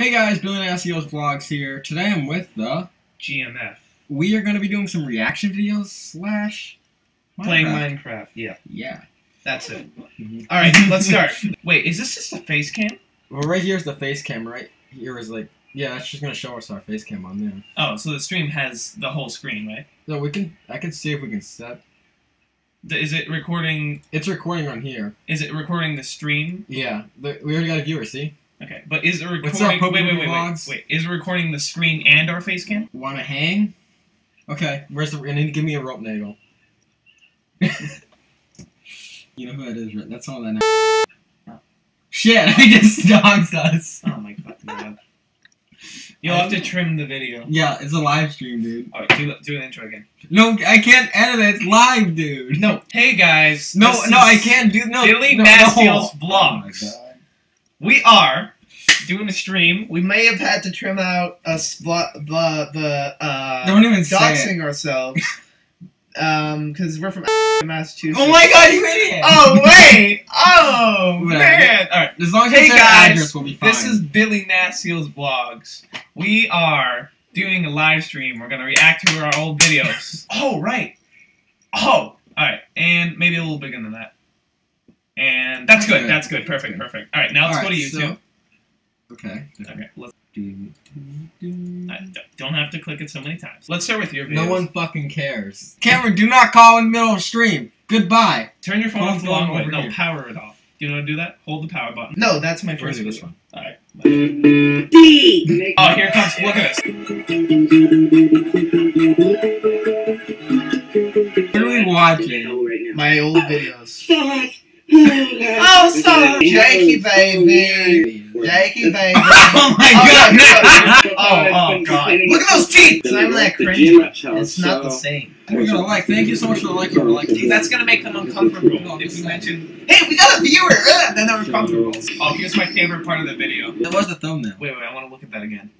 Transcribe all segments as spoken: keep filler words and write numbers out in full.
Hey guys, Billy Nasios Vlogs here. Today I'm with the G M F. We are going to be doing some reaction videos slash Minecraft. Playing Minecraft, yeah. Yeah. That's it. Alright, let's start. Wait, is this just a face cam? Well, right here's the face cam, right? Here is like, yeah, that's just going to show us our face cam on there. Oh, so the stream has the whole screen, right? No, we can, I can see if we can set. Is it recording? It's recording on here. Is it recording the stream? Yeah. The, we already got a viewer, see? Okay, but is it recording? Wait, wait, wait, wait, wait. Is it recording the screen and our face cam? Want to hang? Okay, where's the? And then give me a rope, Nagel. You know who it is, right? That's all that. Oh. Shit! I just dogs us. Oh my fucking god! You'll have to trim the video. Yeah, it's a live stream, dude. All right, do do an intro again. No, I can't edit it. It's live, dude. No. Hey guys. No, no, I can't do no. Billy Nasios Vlogs. Oh my god. We are doing a stream. We may have had to trim out us blah blah the uh Don't even doxing ourselves. Um because we're from Massachusetts. Oh my god, you idiot! Oh wait! Oh man! Alright, as long as hey guys, will be fine. This is Billy Nasios Vlogs. We are doing a live stream. We're gonna react to our old videos. Oh right. Oh, alright, and maybe a little bigger than that. And that's good, that's good, perfect, perfect. Alright, now let's go to YouTube. Okay. Okay, let's do. I don't have to click it so many times. Let's start with your videos. No one fucking cares. Cameron, do not call in the middle of stream. Goodbye. Turn your phone off the long way. No, power it off. Do you know how to do that? Hold the power button. No, that's my first one. Alright. Oh, here it comes. Look at this. What are we watching? My old videos. Oh, so Jakey baby, Jakey baby. Oh my god! Oh, oh, oh god! Look at those teeth. It's not that cringe. It's not the same. We're gonna like. Thank you so much for the like. We're like. Dude, that's gonna make them uncomfortable. If you mention, hey, we got a viewer, uh, then they're uncomfortable. Oh, here's my favorite part of the video. That was the thumbnail. Wait, wait, I want to look at that again.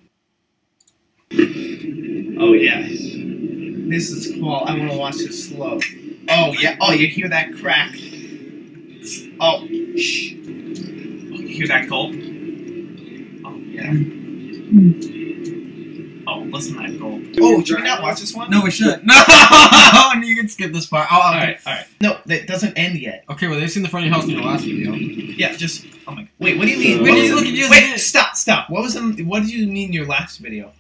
Oh yeah, this is cool. I want to watch this slow. Oh yeah. Oh, you hear that crack? Oh, shh. Oh, you hear that gulp? Oh, yeah. Oh, listen to that gulp. Oh, should we not watch this one? No, we should. No! You can skip this part. Oh, okay. Alright, alright. No, that doesn't end yet. Okay, well, they've seen the front of your house in the last video. Yeah, just. Oh my god. Wait, what do you mean? What what you looking, you wait, stop, stop. What was in, what did you mean your last video?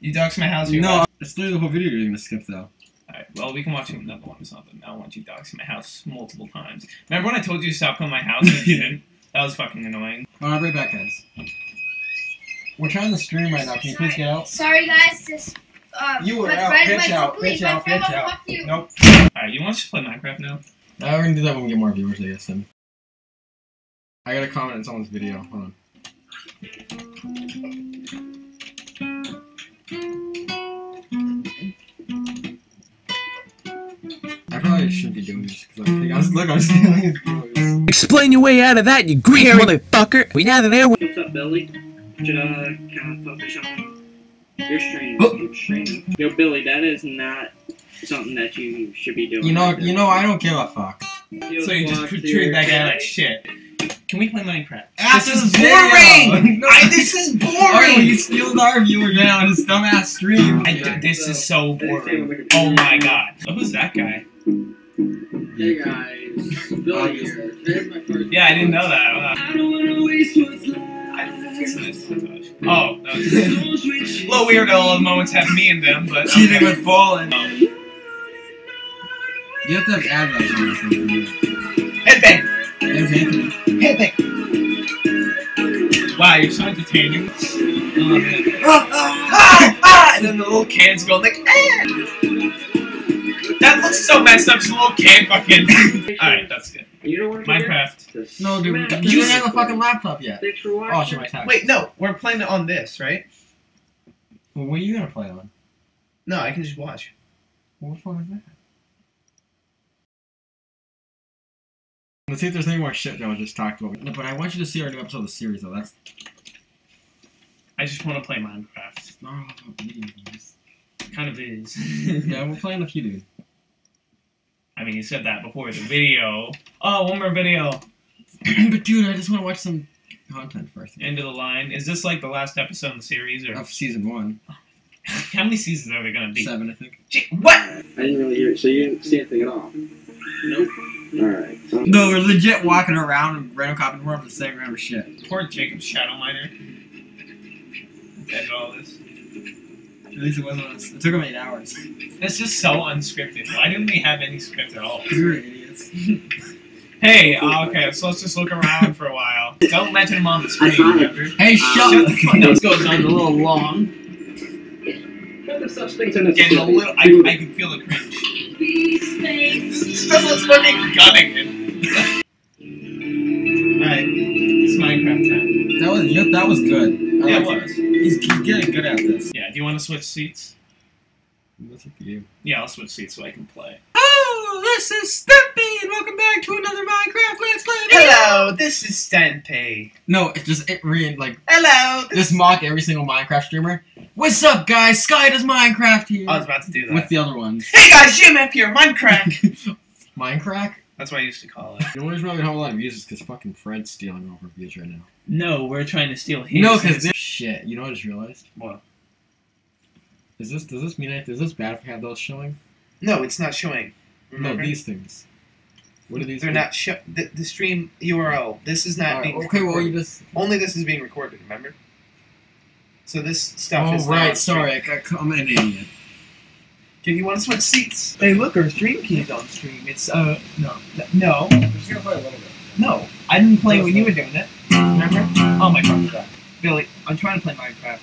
You doxed my house? No, watch? It's literally the whole video you're gonna skip, though. Alright, well, we can watch another one or something. I don't want you doxing my house multiple times. Remember when I told you to stop coming to my house and you didn't? That was fucking annoying. Alright, I'll be back, guys. We're trying to stream right now. Can you please get out? Sorry, guys. This, uh, you were out. Pitch out. Pitch out. Pitch out. Nope. Alright, you want to just play Minecraft now? Uh, we're gonna do that when we get more viewers, I guess, then. I gotta comment on someone's video. Hold on. I shouldn't be doing this because I was like, I was stealing his clothes. Explain your way out of that, you greedy motherfucker. We out of there. What's up, Billy? Should I kind of focus on your stream? Your stream. Yo, Billy, that is not something that you should be doing. You know, you know, I don't give a fuck. So you just treat that guy like shit. Can we play Minecraft? This is boring! No. I, this is boring! Alright, well, you steal our viewer now on his dumbass stream. I, yeah, this so, is so boring. Oh my god. Oh, who's that guy? Hey guys, Billy here. There's my first. Yeah, I didn't know that. Wow. I don't want to waste what's left. Oh, that was a little weird. All the moments have me and them, but cheating okay. With falling. Oh. You have to have ad libs on this one. Headbang. Headbang. Headbang. Wow, you're so entertaining. Oh, ah, ah, ah, and then the little kids go like, eh. That looks so messed up, it's a little kid fucking. Alright, that's good. Minecraft. No, dude, we don't have a fucking laptop yet. Oh, shit, my tablet. Wait, no, we're playing it on this, right? Well, what are you gonna play on? No, I can just watch. What the fuck is that? Let's see if there's any more shit that I just talked about. No, but I want you to see our new episode of the series, though. That's. I just want to play Minecraft. It's not all about video games. It kind of is. Yeah, we're playing a few, dude. I mean, you said that before the video. Oh, one more video. But dude, I just want to watch some content first. End of the line. Is this like the last episode in the series? Or? Of season one. Oh. How many seasons are there going to be? Seven, I think. Gee, what? I didn't really hear it, so you didn't see anything at all? Nope. Alright. Um, no, we're legit walking around and random copying world and saying random shit. Poor Jacob's shadow miner. Dead at all this. At least it wasn't. It took him eight hours. That's just so unscripted. Why didn't we have any script at all? Because we were idiots. Hey, oh, okay, so let's just look around for a while. Don't mention him on the screen, remember? Hey, shut um, up! This goes on a little long. There's such things in this Getting a little, I, I can feel the cringe. This is fucking gutting it. Alright, it's Minecraft time. That was, yeah, that was good. I yeah, like it was. He's, he's getting good at this. Yeah, do you want to switch seats? That's up to you. Yeah, I'll switch seats so I can play. Oh, this is Stampy, and welcome back to another Minecraft Let's Play video. Hello, this is Stampy. No, it just, it re- like... Hello! Just mock every single Minecraft streamer. What's up, guys? Sky does Minecraft here. I was about to do that. What's the other ones? Hey, guys, G M F here, Minecraft! Minecraft? That's what I used to call it. The only reason why we don't have a lot of views is because fucking Fred's stealing all our views right now. No, we're trying to steal his. No, because this- Shit, you know what I just realized? What? Is this- does this mean anything? Is this bad if we have those showing? No, it's not showing. Remember? No, these things. What are these They're things? Not show- the, the stream U R L. This is not right, being okay, recorded. Okay, well, you just- Only this is being recorded, remember? So this stuff oh, is... Oh, right, sorry, I, I'm an idiot. Okay, you want to switch seats? Hey, look, our stream key's on stream. It's, uh, no. No. I'm just gonna play a little bit. No, I didn't play no, when you were doing it. Remember? Oh, my fucking Billy, I'm trying to play Minecraft.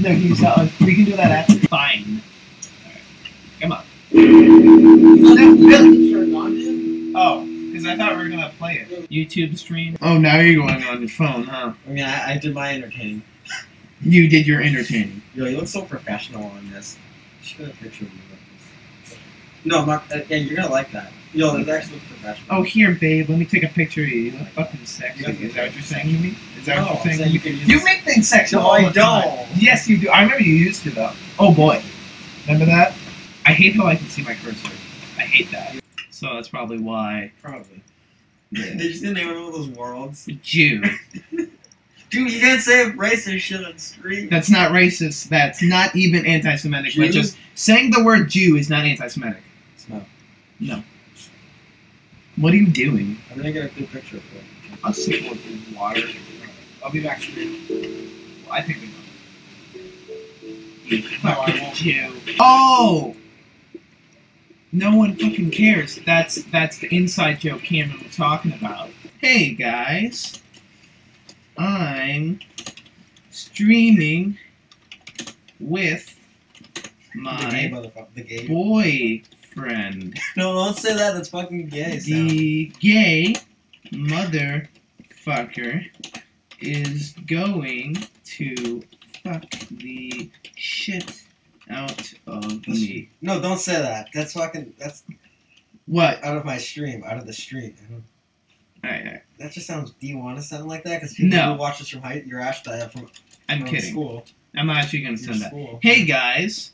No, he's, uh, we can do that after. Fine. Alright. Come on. No, Billy! Turned on him? Oh. Because I thought we were going to play it. YouTube stream. Oh, now you're going on your phone, huh? I mean, I, I did my entertaining. You did your entertaining. Yo, you look so professional on this. Show a picture of me like this. No, Mark, uh, yeah, you're going to like that. Yo, it actually looks professional. Oh, here, babe, let me take a picture of you. You look fucking sexy. Yeah, is that what you're saying to me? Is that no, what you're saying? So you, can use you make things sexual. No, all I don't. Time. Yes, you do. I remember you used to, though. Oh, boy. Remember that? I hate how I can see my cursor. I hate that. So that's probably why. Probably. Yeah. Did you see the name of all those worlds? Jew. Dude, you can't say racist shit on the street. That's not racist. That's not even anti-Semitic. But just saying the word Jew is not anti-Semitic. It's not. No. What are you doing? I'm gonna get a good picture of it. I'll just take a look at water. I'll be back soon. Well, I think we know. Fucking Jew. Oh! No one fucking cares. That's that's the inside joke Cameron was talking about. Hey guys, I'm streaming with my the gay, the gay. boyfriend. No, don't say that. That's fucking gay. The so. gay motherfucker is going to fuck the shit out of me. No, don't say that. That's fucking. That's what out of my stream, out of the stream. Alright, alright. That just sounds. Do you want to sound like that? Because people no. watch this from height. You're actually from, from. I'm kidding. School. I'm not actually gonna send that. Hey guys.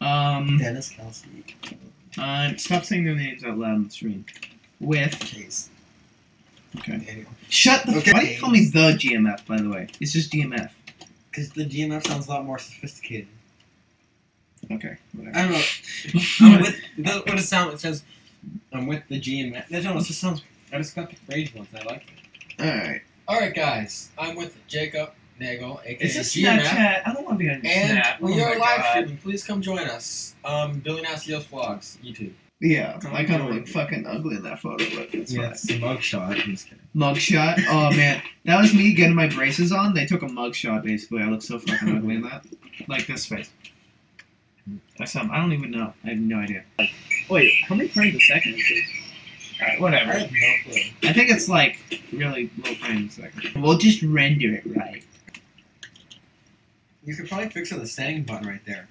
Um. Dennis Kelsey. Uh, stop saying their names out loud on the stream. With. Jeez. Okay. Daniel. Shut the. Okay. Why do you call me the G M F? By the way, it's just G M F. Because the G M F sounds a lot more sophisticated. Okay. Whatever. I don't know. I'm with the, what it sounds. It says, "I'm with the G M F." That almost just sounds. I just got the phrase once. I like it. All right. All right, guys. I'm with Jacob Nagel, aka G M F. Is this Snapchat? I don't want to be on Snapchat. And we are live streaming. Please come join us. Um, Billy Nasios vlogs, YouTube. Yeah, I kind of look fucking ugly in that photo, but it's yeah, fine. It's a mug shot. I'm just kidding. Mug shot? Oh, man. That was me getting my braces on. They took a mug shot, basically. I look so fucking ugly in that. Like this face. That's something. I don't even know. I have no idea. Wait, how many frames a second is this? Alright, whatever. I have no clue. I think it's like really low frames a second. We'll just render it right. You could probably fix it with the setting button right there.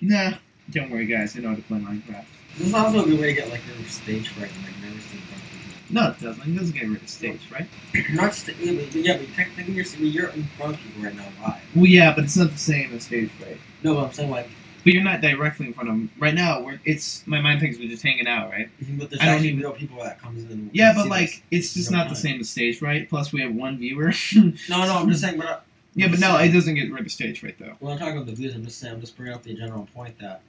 Nah. Don't worry, guys. I know how to play Minecraft. This is also a good way to get like rid of stage fright and like never see something. No, it doesn't. It doesn't get rid of stage fright. Not st yeah, but technically you're, you're in front of people right now live. Well, yeah, but it's not the same as stage fright. No, but I'm saying like But you're not directly in front of them. Right now, we're, it's my mind thinks we're just hanging out, right? But there's I don't even know people that comes in. Yeah, but like it's just not the same as stage, right? Plus, we have one viewer. no, no, I'm just saying. But I, yeah, but no, saying, it doesn't get rid of stage right though. When I'm talking about the views, I'm just saying, I'm just bringing up the general point that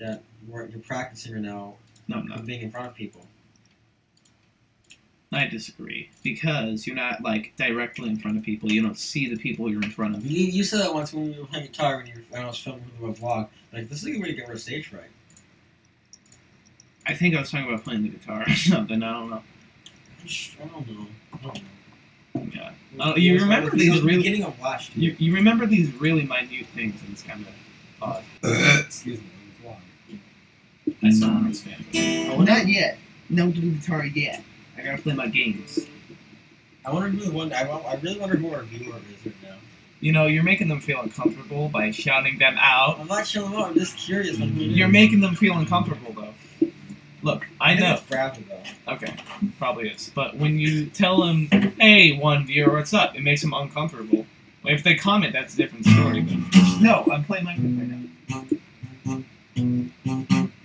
that we're, you're practicing right now. No, I'm not being in front of people. I disagree because you're not like directly in front of people. You don't see the people you're in front of. You, you said that once when we were playing guitar when, you were, when I was filming my vlog. Like this is a way to get rid of stage fright. I think I was talking about playing the guitar or something. I don't know. I don't know. I don't know. Yeah. Oh, you was, remember was, these? Really, getting a watch. You, you remember these really minute things, and it's kind of odd. Excuse me. Vlog. I still don't understand. Oh, not yet. No to the guitar yet. I gotta play my games. I want to do the one. I want. I really want to more viewer is right now. You know, you're making them feel uncomfortable by shouting them out. I'm not shouting them out. I'm just curious. Mm -hmm. You're making them feel uncomfortable though. Look, I, I know. It's graphic, though. Okay, probably is. But when you tell them, "Hey, one viewer, what's up?" it makes them uncomfortable. But if they comment, that's a different story. But no, I'm playing Minecraft right now. Can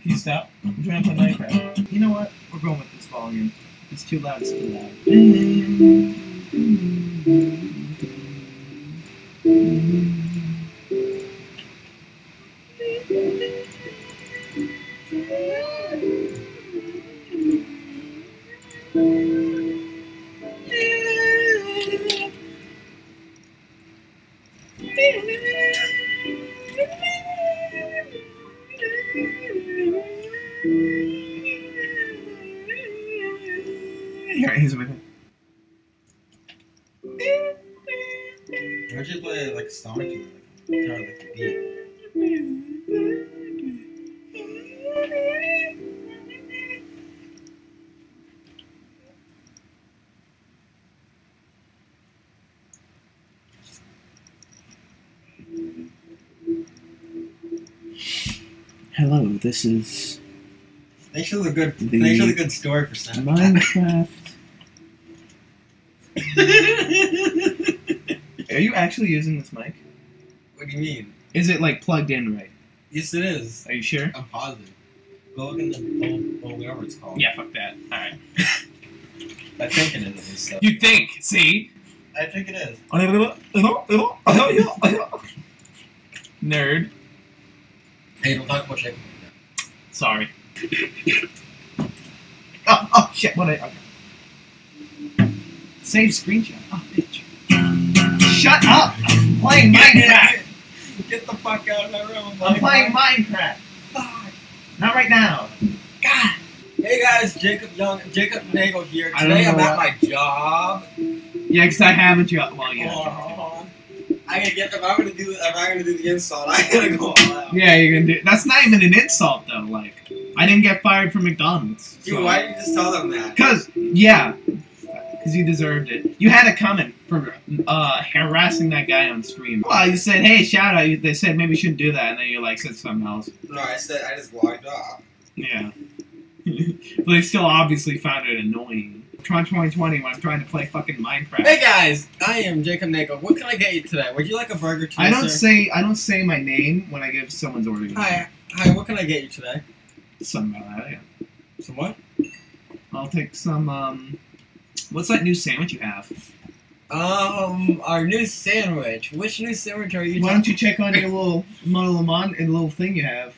you stop? I'm trying to play Minecraft. You know what? We're going with this volume. It's too loud, it's too loud. Hello, this is. Thanks for the good. The thanks for the good story for Snap. Minecraft. Are you actually using this mic? What do you mean? Is it like plugged in right? Yes, it is. Are you sure? I'm positive. Go look in the old, whatever it's called. Yeah, fuck that. All right. I think it is. So. You think? See? I think it is. Nerd. Hey, don't talk about Jacob. Sorry. oh, oh, shit. What I, okay. Save screenshot. Oh, bitch. Shut up! I'm playing Minecraft! Get the fuck out of my room. I'm playing Minecraft. Fuck. Not right now. God. Hey, guys. Jacob Young, Jacob Nagel here. Today I'm at my job. Yeah, because I have a job. Well, yeah. Oh. I gotta get. If I'm gonna do, if I'm gonna do the insult, I gotta go all out. Yeah, you're gonna do. That's not even an insult though. Like, I didn't get fired from McDonald's. Dude, so. Why did you just tell them that? Cause, yeah, cause you deserved it. You had a comment for uh, harassing that guy on stream. Well, you said, "Hey, shout out." They said maybe you shouldn't do that, and then you like said something else. No, I said I just logged off. Yeah, but they still obviously found it annoying. twenty twenty when I'm trying to play fucking Minecraft. Hey guys, I am Jacob Nagel. What can I get you today? Would you like a burger? Too, I don't sir? say I don't say my name when I give someone's order. Hi, hi. What can I get you today? Some uh, yeah. Some what? I'll take some. Um, what's that new sandwich you have? Um, our new sandwich. Which new sandwich are you? Why don't you check on your little monolamon and little thing you have?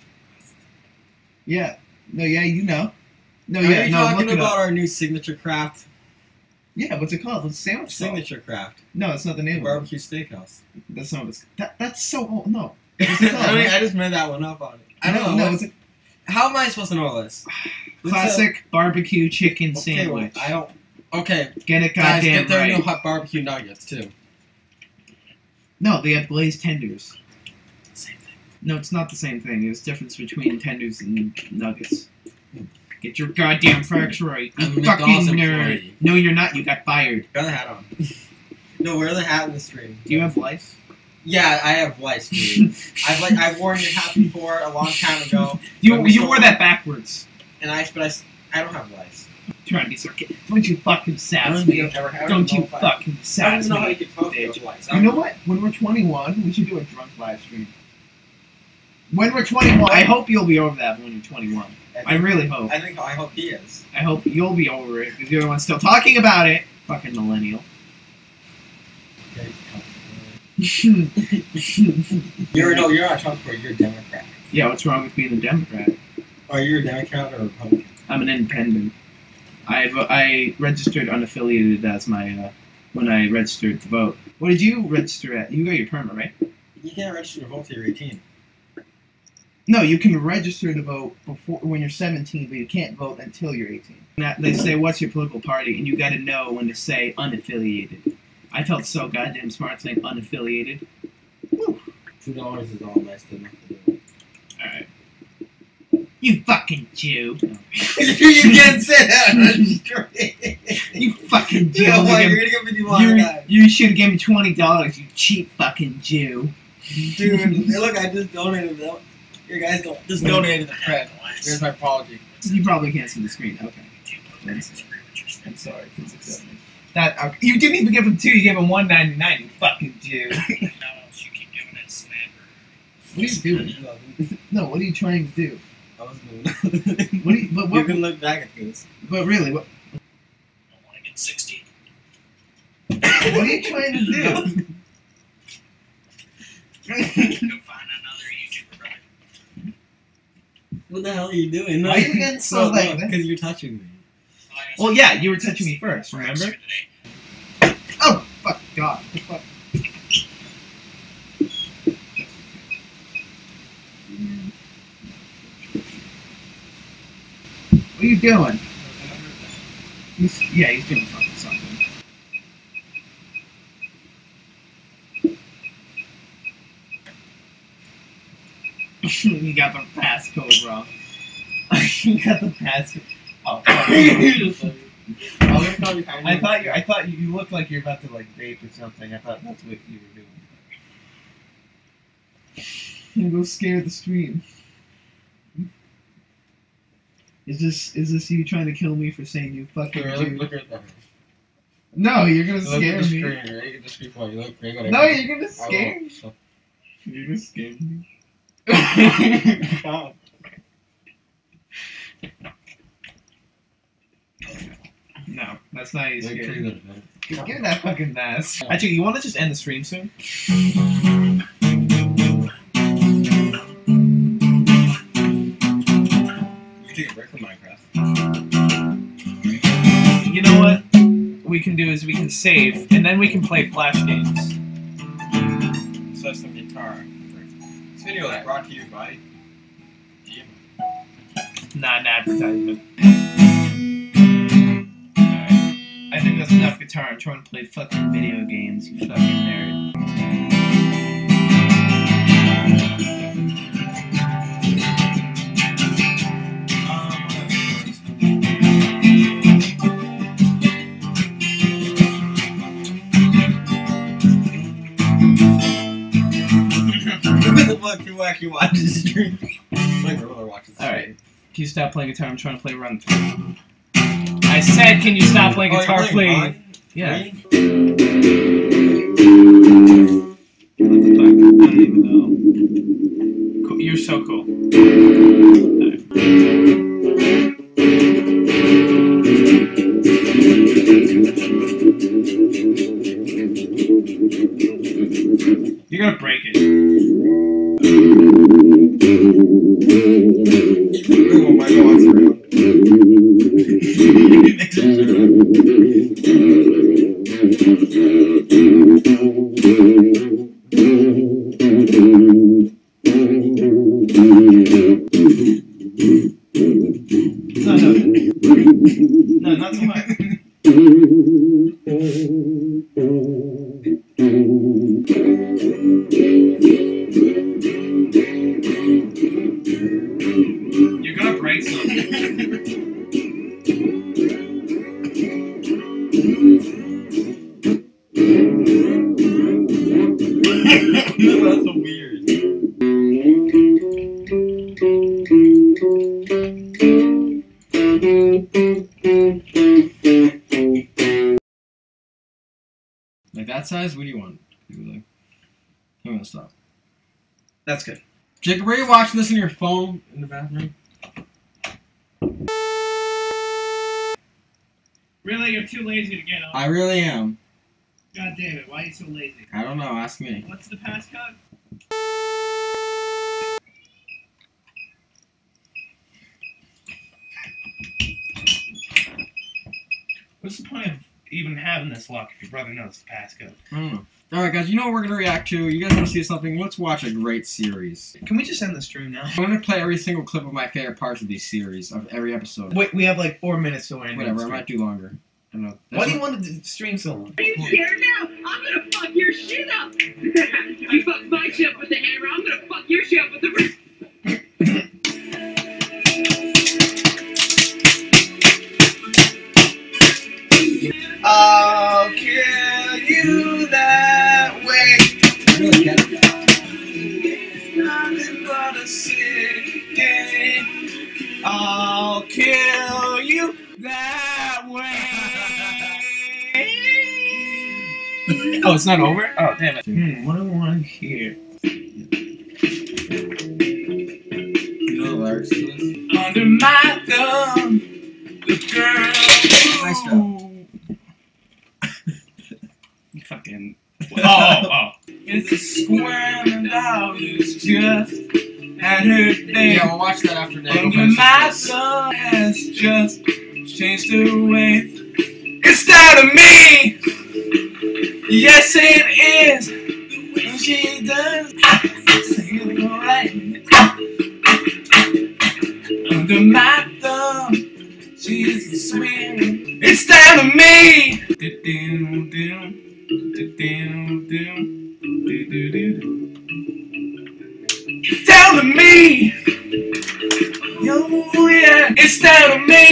Yeah. No. Yeah. You know. No, Are yeah, you no, talking about our new signature craft? Yeah, what's it called? What's the sandwich Signature called? craft. No, it's not the name. The barbecue steakhouse. That's not what it's. That, that's so old. No. Called, I, mean, I just made that one up on it. I no, don't know. No, what's it? How am I supposed to know this? Classic a, barbecue chicken okay, sandwich. Wait, I don't. Okay. Get it, goddamn right. Guys, get their right. new hot barbecue nuggets too. No, they have glazed tenders. Same thing. No, it's not the same thing. There's a difference between tenders and nuggets. Get your goddamn facts right. I'm fucking nerd. No, you're not. You got fired. Wear the hat on. No, wear the hat in the stream. Do you have lice? Yeah, I have lice, dude. I've like I've worn your hat before a long time ago. You you wore that backwards. And I but I, I don't have lice. Try to be sarcastic. Don't you fucking sass me. Don't you fucking sass me. I don't know how you can talk about lice. You know what? When we're twenty-one, we should do a drunk live stream. When we're twenty-one, I hope you'll be over that when you're twenty-one. I, I really hope. I think I hope he is. I hope you'll be over it because you're the one still talking about it. Fucking millennial. you're no, you're not Trump supporter. You're a Democrat. Yeah, what's wrong with being a Democrat? Are you a Democrat or a Republican? I'm an independent. I I registered unaffiliated as my uh, when I registered to vote. What did you register at? You got your permit, right? You can't register to vote till you're eighteen. No, you can register to vote before when you're seventeen, but you can't vote until you're eighteen. Now, they say, what's your political party? And you got to know when to say unaffiliated. I felt so goddamn smart saying unaffiliated. Woo. Two dollars is all I still have to do. All right. You fucking Jew. No. You can't say that. You fucking Jew. You know what, you're gonna give me one. You should have given me twenty dollars. You cheap fucking Jew. Dude, look, I just donated that. Your guys don't just donate to the crap. Here's my apology. You probably can't see the screen. Okay. I'm sorry. That uh, you didn't even give him two. You gave him one ninety nine. You fucking Jew. You keep giving that slander. What are you doing? No. What are you trying to do? I was doing. What? You, but what? You can look back at this. But really, what? I want to get sixty. What are you trying to do? Go find another YouTuber, brother. What the hell are you doing? Why are you getting so like? Because you're touching me. Well, yeah, you were touching me first, remember? Oh, fuck, God. Fuck. What are you doing? He's, yeah, he's doing fucking something. You got the passcode, bro. You got the passcode. Oh, I thought you. I thought you, you looked like you're about to like vape or something. I thought that's what you were doing. Go scare the stream. Is this is this you trying to kill me for saying you fucking? Here, look, look at that. No, you're gonna look scare me. You're gonna scare me. Look, you're no, you're gonna scare me. You're gonna scare me. Stop. No, that's not easy. Give me that fucking mask. Actually, you want to just end the stream soon? You can take a break from Minecraft. You know what we can do is we can save, and then we can play Flash games. So that's the guitar. This video is brought to you by G M F. Not an advertisement. I think that's enough guitar. I'm trying to play fucking video games, you fucking nerd. Look, you wacky watch the stream. My brother watches the stream. Alright, can you stop playing guitar? I'm trying to play Run Through. I said, can you stop playing oh, guitar, playing please? Yeah. What the fuck? I don't even know. Cool. You're so cool. Right. You're gonna break it. Oh my God. Size? What do you want? People like, I'm gonna stop. That's good. Jacob, were you watching this on your phone in the bathroom? Really? You're too lazy to get on? I really am. God damn it, why are you so lazy? I don't know, ask me. What's the passcode? What's the point of even having this lock if your brother knows the passcode? I don't know. Alright guys, you know what we're going to react to? You guys want to see something? Let's watch a great series. Can we just end the stream now? I'm going to play every single clip of my favorite parts of these series, of every episode. Wait, we have like four minutes to end. Whatever, I might do longer. I don't know. That's Why do you want to stream so long? Are you scared now? I'm going to fuck your shit up! You fucked my shit up with the hammer, I'm going to fuck your shit up with the wrist! I'll kill you that way. It's nothing but a sick day. I'll kill you that way. Oh, it's not over? Oh, damn it. Hmm, what do I want to hear? You know the lyrics to this? Under my thumb, the girl. Nice job. Fucking. Oh, oh. It's a squirm and I was just at her thing. Yeah, we'll watch that after that. And my son has just changed her way. It's not a me! Yes, it is! The way she does. Singing alright. Under my thumb, she's swimming. It's not a me! Damn, damn. It's down to me. Oh yeah, it's down to me.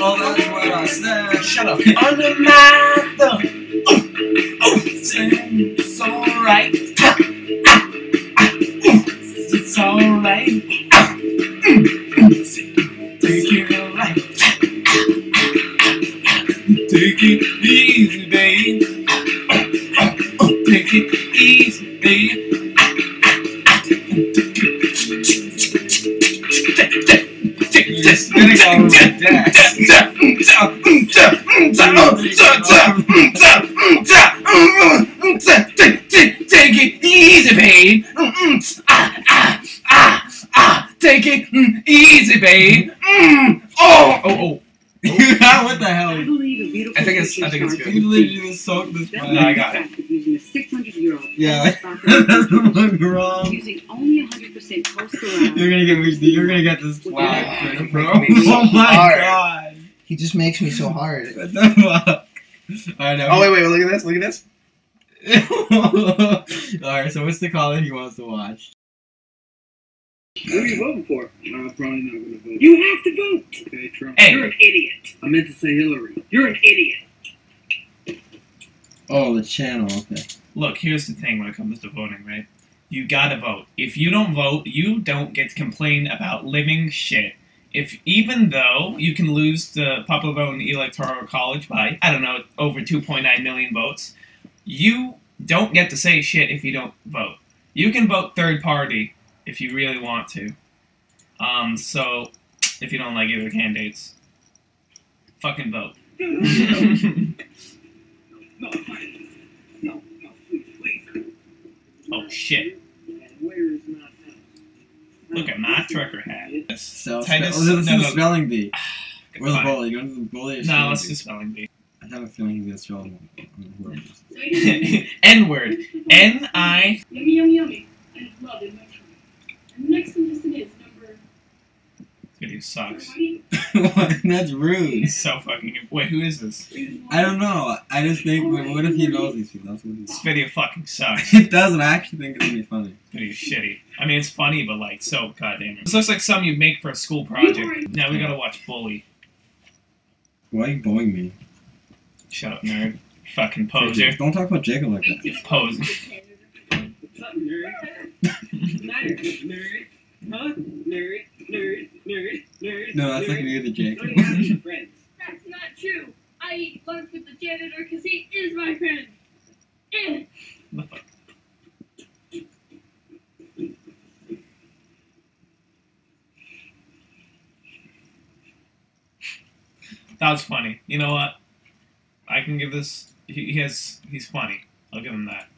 Oh, that's what I said. Shut up. Under my thumb. Oh, oh, it's alright. It's alright. Take it right. Take it easy, babe. Take it easy, babe. Take it easy, babe. Take it easy, babe. Oh, oh, oh. What the hell? I believe I think it's. I think it's good. Can you believe you just soaked this? No, I got it. Using a six hundred year old. Yeah, that's wrong. Using only one hundred percent coastal. You're gonna get. You're gonna get this. Wow, bro. Oh my god. He just makes me so hard. What the fuck? I know. Oh wait, wait, look at this. Look at this. All right. So what's the color he wants to watch? Who are you voting for? No, I'm probably not going to vote. You have to vote! Okay, Trump. Hey. You're an idiot. I meant to say Hillary. You're an idiot. Oh, the channel, okay. Look, here's the thing when it comes to voting, right? You gotta vote. If you don't vote, you don't get to complain about living shit. If even though you can lose the popular vote in electoral college by, I don't know, over two point nine million votes, you don't get to say shit if you don't vote. You can vote third party. If you really want to. Um, so, if you don't like either candidates, fucking vote. No, no, no, no, please. Oh, shit. Where is my house? Look at my trucker hat. So, Titus, oh, let's do the spelling bee. Where's the bully? You going to the bully? No, let's do spelling bee. I have a feeling he's going to spell one. N-word. N I. Yummy, yummy, yummy. I just love it. Next contestant is number. Dude, he sucks. That's rude. He's so fucking. Wait, who is this? I don't know. I just think. Wait, what if he knows these people? This video fucking sucks. It doesn't. I actually think it's gonna be funny. Video's shitty. I mean, it's funny, but like, so goddamn it. This looks like something you make for a school project. Now we gotta watch Bully. Why are you bullying me? Shut up, nerd. Fucking poser. Don't talk about Jacob like that. Poser. What's up, nerd? Nerd, nerd, huh? Nerd, nerd, nerd, nerd. No, that's nerd. Not gonna be the Jake. Don't have any friends. That's not true. I eat lunch with the janitor because he is my friend. Eh. That was funny. You know what? I can give this... He, he has... He's funny. I'll give him that.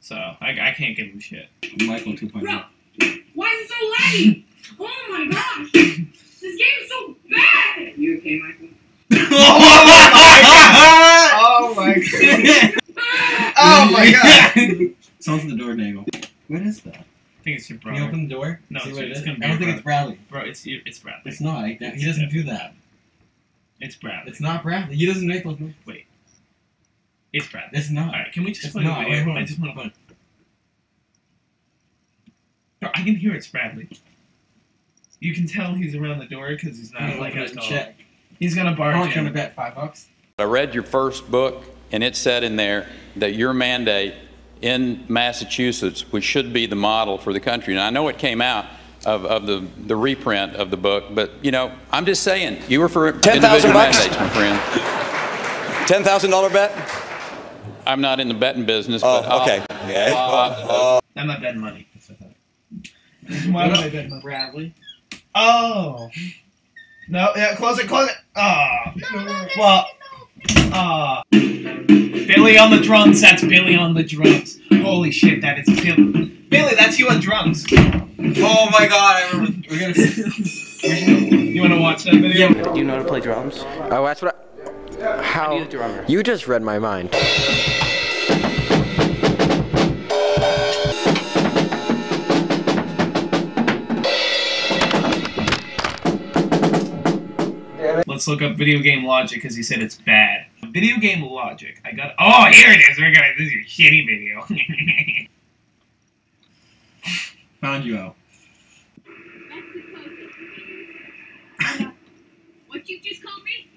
So, I, I can't give him shit. Michael two point oh. Bro, why is it so laggy? Oh my gosh! This game is so bad! You okay, Michael? Oh my god! Oh my god! It's on the door, Nagel. What is that? I think it's your brother. Can you open the door? No, it's, it's, it's gonna be I don't think brother. It's Bradley. Bro, it's it's Bradley. It's not. He it's doesn't it. do that. It's Bradley. It's not Bradley. He doesn't make those moves. Wait. It's Bradley. It's not. Alright, can we just it's play not. the video? Wait, I just want to play. Bro, I can hear it's Bradley. You can tell he's around the door because he's not like a check. He's gonna barge in. I'm gonna bet five bucks. I read your first book, and it said in there that your mandate in Massachusetts, which should be the model for the country. Now I know it came out of, of the, the reprint of the book, but you know, I'm just saying, you were for ten thousand mandates, my friend. ten thousand dollar bet? I'm not in the betting business, oh, but okay. I'll, yeah. I'll, I'll, I'm not betting money. Why would I bet money? Bradley. Oh. No, yeah, close it, close it. Ah. Oh. No, no, well, ah. No. Oh. Billy on the drums, that's Billy on the drums. Holy shit, that is Billy. Billy, that's you on drums. Oh my god, I remember. We're gonna... You wanna watch that video? Yeah. Do you know how to play drums? Oh, that's what I... How? I need a drummer. You just read my mind. Let's look up video game logic because he said it's bad. Video game logic. I got. Oh, here it is. We're gonna. This is a shitty video. Found you out. What you just called me?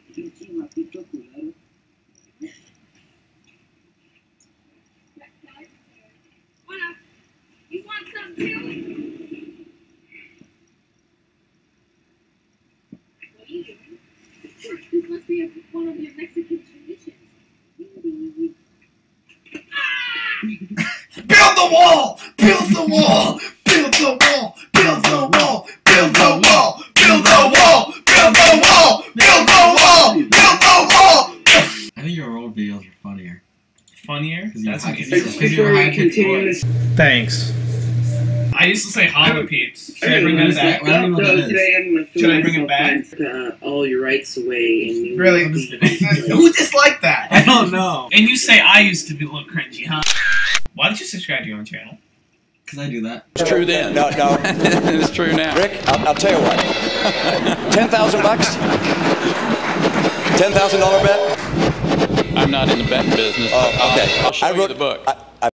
What up? You want some too? What are you doing? This must be a, one of your Mexican traditions. Build the wall! Build the wall! Build the wall! Build the wall! Build the wall! Build the wall! Build the wall! Build the wall! Build the wall! I think your old videos are funnier. Funnier? That's what you Thanks. I used to say holla peeps. Should I bring that back? I don't know what that is. Should I bring it back? Uh, all your rights away. And really? Who disliked that? I don't know. And you say I used to be a little cringy, huh? Why did you subscribe to your own channel? Because I do that. It's true then. No, no. It's true now. Rick, I'll, I'll tell you what. Ten thousand bucks. Ten thousand dollar bet. I'm not in the betting business. Oh, okay. I'll, I'll show I wrote, you the book. I, I